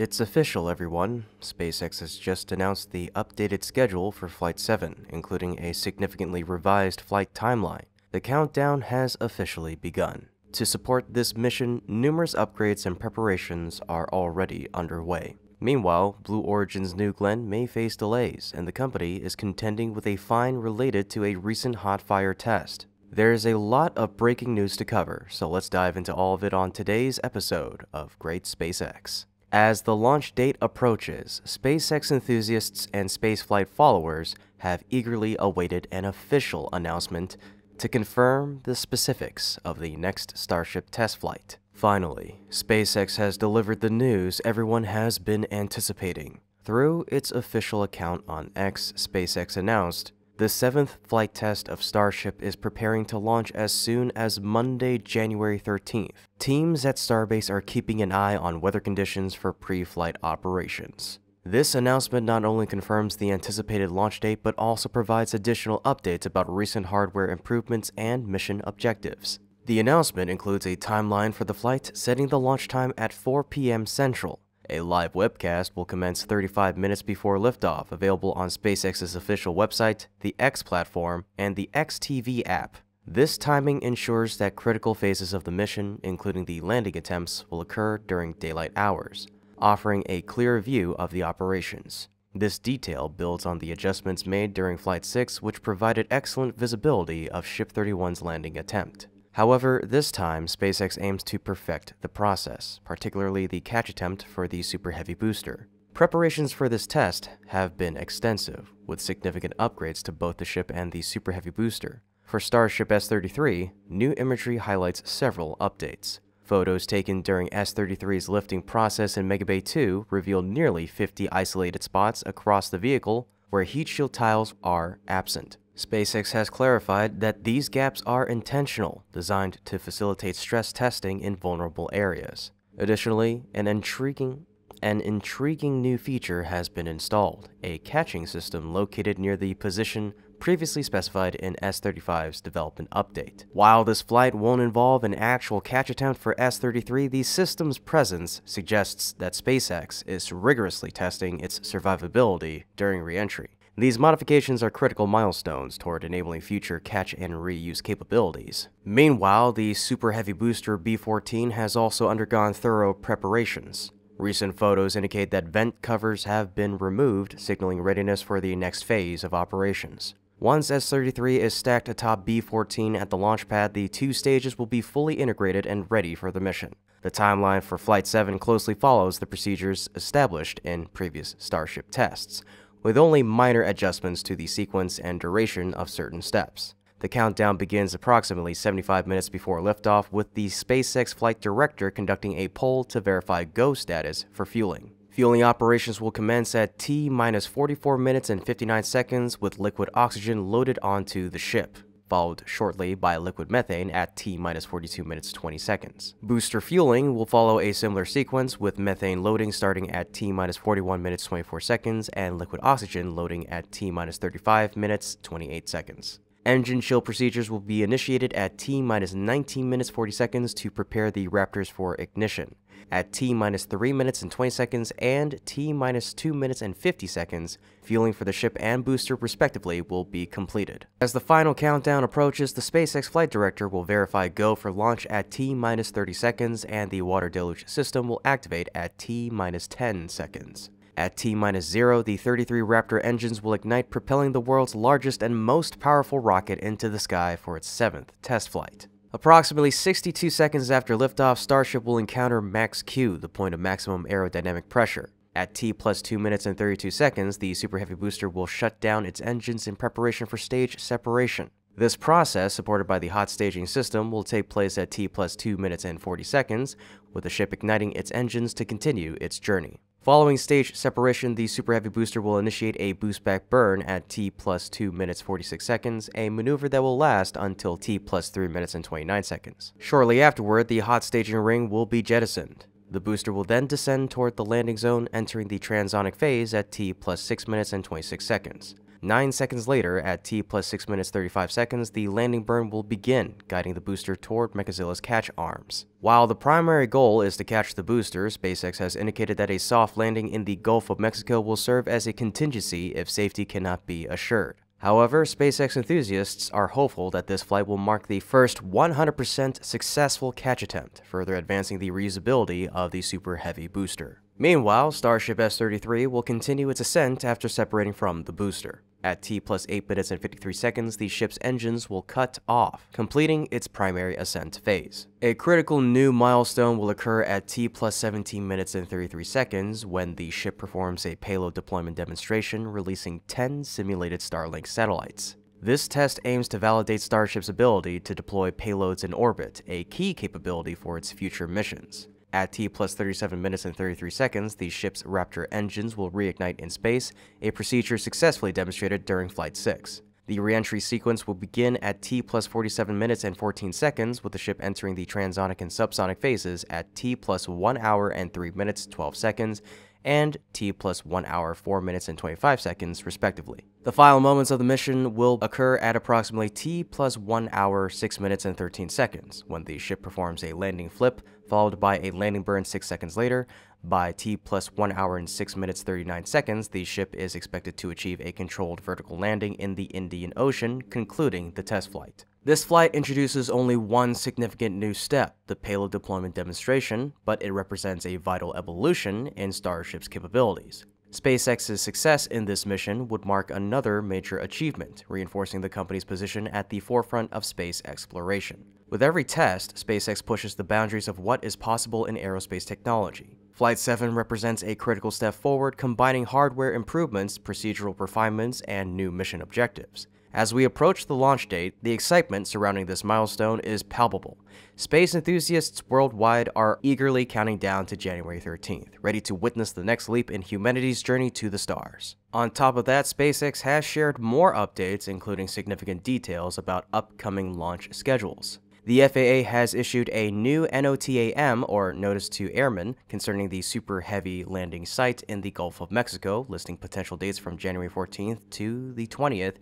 It's official, everyone. SpaceX has just announced the updated schedule for Flight 7, including a significantly revised flight timeline. The countdown has officially begun. To support this mission, numerous upgrades and preparations are already underway. Meanwhile, Blue Origin's New Glenn may face delays, and the company is contending with a fine related to a recent hot fire test. There's a lot of breaking news to cover, so let's dive into all of it on today's episode of Great SpaceX. As the launch date approaches, SpaceX enthusiasts and spaceflight followers have eagerly awaited an official announcement to confirm the specifics of the next Starship test flight. Finally, SpaceX has delivered the news everyone has been anticipating. Through its official account on X, SpaceX announced, "The seventh flight test of Starship is preparing to launch as soon as Monday, January 13th. Teams at Starbase are keeping an eye on weather conditions for pre-flight operations." This announcement not only confirms the anticipated launch date, but also provides additional updates about recent hardware improvements and mission objectives. The announcement includes a timeline for the flight, setting the launch time at 4 p.m. Central. A live webcast will commence 35 minutes before liftoff, available on SpaceX's official website, the X platform, and the XTV app. This timing ensures that critical phases of the mission, including the landing attempts, will occur during daylight hours, offering a clear view of the operations. This detail builds on the adjustments made during Flight 6, which provided excellent visibility of Ship 31's landing attempt. However, this time, SpaceX aims to perfect the process, particularly the catch attempt for the Super Heavy booster. Preparations for this test have been extensive, with significant upgrades to both the ship and the Super Heavy booster. For Starship S33, new imagery highlights several updates. Photos taken during S33's lifting process in Mega Bay 2 reveal nearly 50 isolated spots across the vehicle where heat shield tiles are absent. SpaceX has clarified that these gaps are intentional, designed to facilitate stress testing in vulnerable areas. Additionally, an intriguing new feature has been installed, a catching system located near the position previously specified in S35's development update. While this flight won't involve an actual catch attempt for S33, the system's presence suggests that SpaceX is rigorously testing its survivability during re-entry. These modifications are critical milestones toward enabling future catch and reuse capabilities. Meanwhile, the Super Heavy booster B-14 has also undergone thorough preparations. Recent photos indicate that vent covers have been removed, signaling readiness for the next phase of operations. Once S-33 is stacked atop B-14 at the launch pad, the two stages will be fully integrated and ready for the mission. The timeline for Flight 7 closely follows the procedures established in previous Starship tests, with only minor adjustments to the sequence and duration of certain steps. The countdown begins approximately 75 minutes before liftoff, with the SpaceX flight director conducting a poll to verify go status for fueling. Fueling operations will commence at T-44 minutes and 59 seconds with liquid oxygen loaded onto the ship, followed shortly by liquid methane at T-42 minutes 20 seconds. Booster fueling will follow a similar sequence, with methane loading starting at T-41 minutes 24 seconds and liquid oxygen loading at T-35 minutes 28 seconds. Engine chill procedures will be initiated at T-19 minutes 40 seconds to prepare the Raptors for ignition. At T-3 minutes and 20 seconds and T-2 minutes and 50 seconds, fueling for the ship and booster respectively will be completed. As the final countdown approaches, the SpaceX flight director will verify go for launch at T-30 seconds, and the water deluge system will activate at T-10 seconds. At T-0, the 33 Raptor engines will ignite, propelling the world's largest and most powerful rocket into the sky for its seventh test flight. Approximately 62 seconds after liftoff, Starship will encounter Max Q, the point of maximum aerodynamic pressure. At T+2 minutes and 32 seconds, the Super Heavy booster will shut down its engines in preparation for stage separation. This process, supported by the hot staging system, will take place at T+2 minutes and 40 seconds, with the ship igniting its engines to continue its journey. Following stage separation, the Super Heavy booster will initiate a boost-back burn at T+2 minutes 46 seconds, a maneuver that will last until T+3 minutes and 29 seconds. Shortly afterward, the hot staging ring will be jettisoned. The booster will then descend toward the landing zone, entering the transonic phase at T+6 minutes and 26 seconds. 9 seconds later, at T plus 6 minutes 35 seconds, the landing burn will begin, guiding the booster toward Mechazilla's catch arms. While the primary goal is to catch the booster, SpaceX has indicated that a soft landing in the Gulf of Mexico will serve as a contingency if safety cannot be assured. However, SpaceX enthusiasts are hopeful that this flight will mark the first 100% successful catch attempt, further advancing the reusability of the Super Heavy booster. Meanwhile, Starship S33 will continue its ascent after separating from the booster. At T plus 8 minutes and 53 seconds, the ship's engines will cut off, completing its primary ascent phase. A critical new milestone will occur at T plus 17 minutes and 33 seconds when the ship performs a payload deployment demonstration, releasing 10 simulated Starlink satellites. This test aims to validate Starship's ability to deploy payloads in orbit, a key capability for its future missions. At T plus 37 minutes and 33 seconds, the ship's Raptor engines will reignite in space, a procedure successfully demonstrated during Flight 6. The re-entry sequence will begin at T plus 47 minutes and 14 seconds, with the ship entering the transonic and subsonic phases at T plus 1 hour and 3 minutes 12 seconds, and T plus 1 hour 4 minutes and 25 seconds, respectively. The final moments of the mission will occur at approximately T plus 1 hour 6 minutes and 13 seconds, when the ship performs a landing flip, followed by a landing burn 6 seconds later. By T plus 1 hour and 6 minutes 39 seconds, the ship is expected to achieve a controlled vertical landing in the Indian Ocean, concluding the test flight. This flight introduces only one significant new step, the payload deployment demonstration, but it represents a vital evolution in Starship's capabilities. SpaceX's success in this mission would mark another major achievement, reinforcing the company's position at the forefront of space exploration. With every test, SpaceX pushes the boundaries of what is possible in aerospace technology. Flight 7 represents a critical step forward, combining hardware improvements, procedural refinements, and new mission objectives. As we approach the launch date, the excitement surrounding this milestone is palpable. Space enthusiasts worldwide are eagerly counting down to January 13th, ready to witness the next leap in humanity's journey to the stars. On top of that, SpaceX has shared more updates, including significant details about upcoming launch schedules. The FAA has issued a new NOTAM, or Notice to Airmen, concerning the Super Heavy landing site in the Gulf of Mexico, listing potential dates from January 14th to the 20th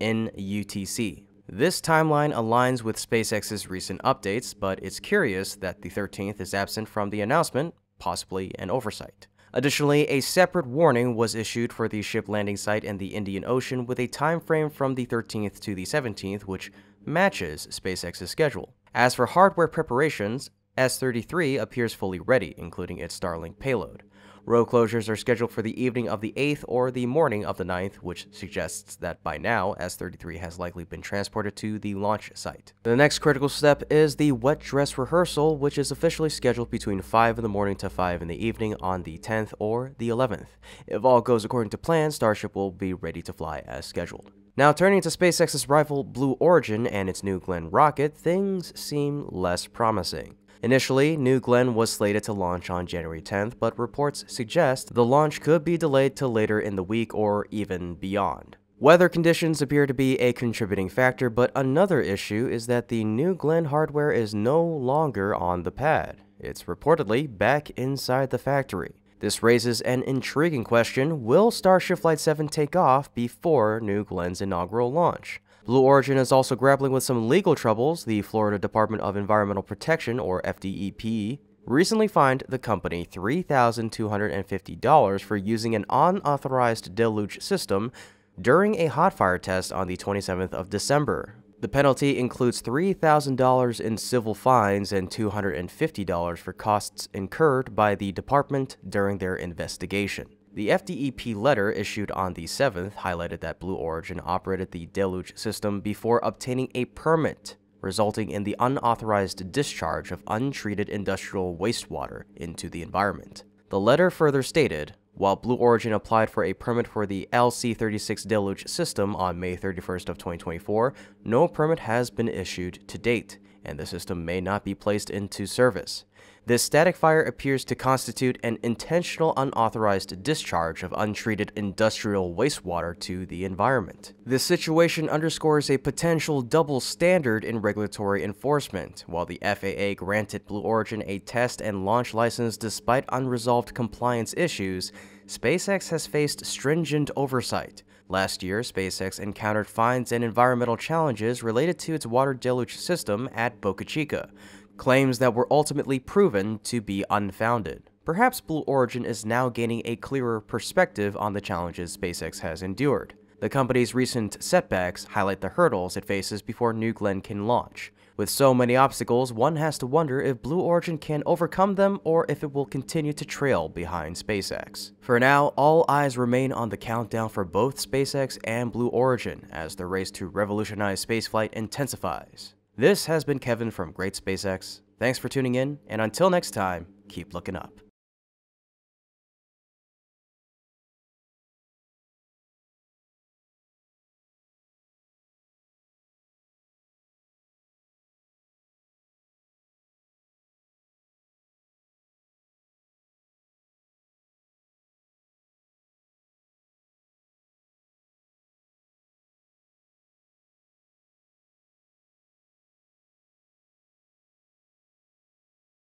in UTC. This timeline aligns with SpaceX's recent updates, but it's curious that the 13th is absent from the announcement, possibly an oversight. Additionally, a separate warning was issued for the ship landing site in the Indian Ocean with a time frame from the 13th to the 17th, which matches SpaceX's schedule. As for hardware preparations, S33 appears fully ready, including its Starlink payload. Row closures are scheduled for the evening of the 8th or the morning of the 9th, which suggests that by now, S33 has likely been transported to the launch site. The next critical step is the wet dress rehearsal, which is officially scheduled between 5 in the morning to 5 in the evening on the 10th or the 11th. If all goes according to plan, Starship will be ready to fly as scheduled. Now, turning to SpaceX's rival Blue Origin and its New Glenn rocket, things seem less promising. Initially, New Glenn was slated to launch on January 10th, but reports suggest the launch could be delayed to later in the week or even beyond. Weather conditions appear to be a contributing factor, but another issue is that the New Glenn hardware is no longer on the pad. It's reportedly back inside the factory. This raises an intriguing question: will Starship Flight 7 take off before New Glenn's inaugural launch? Blue Origin is also grappling with some legal troubles. The Florida Department of Environmental Protection, or FDEP, recently fined the company $3,250 for using an unauthorized deluge system during a hot fire test on the 27th of December. The penalty includes $3,000 in civil fines and $250 for costs incurred by the department during their investigation. The FDEP letter issued on the 7th highlighted that Blue Origin operated the deluge system before obtaining a permit, resulting in the unauthorized discharge of untreated industrial wastewater into the environment. The letter further stated, while Blue Origin applied for a permit for the LC36 deluge system on May 31st of 2024, no permit has been issued to date, and the system may not be placed into service. This static fire appears to constitute an intentional unauthorized discharge of untreated industrial wastewater to the environment. This situation underscores a potential double standard in regulatory enforcement. While the FAA granted Blue Origin a test and launch license despite unresolved compliance issues, SpaceX has faced stringent oversight. Last year, SpaceX encountered fines and environmental challenges related to its water deluge system at Boca Chica, claims that were ultimately proven to be unfounded. Perhaps Blue Origin is now gaining a clearer perspective on the challenges SpaceX has endured. The company's recent setbacks highlight the hurdles it faces before New Glenn can launch. With so many obstacles, one has to wonder if Blue Origin can overcome them or if it will continue to trail behind SpaceX. For now, all eyes remain on the countdown for both SpaceX and Blue Origin as the race to revolutionize spaceflight intensifies. This has been Kevin from Great SpaceX. Thanks for tuning in, and until next time, keep looking up.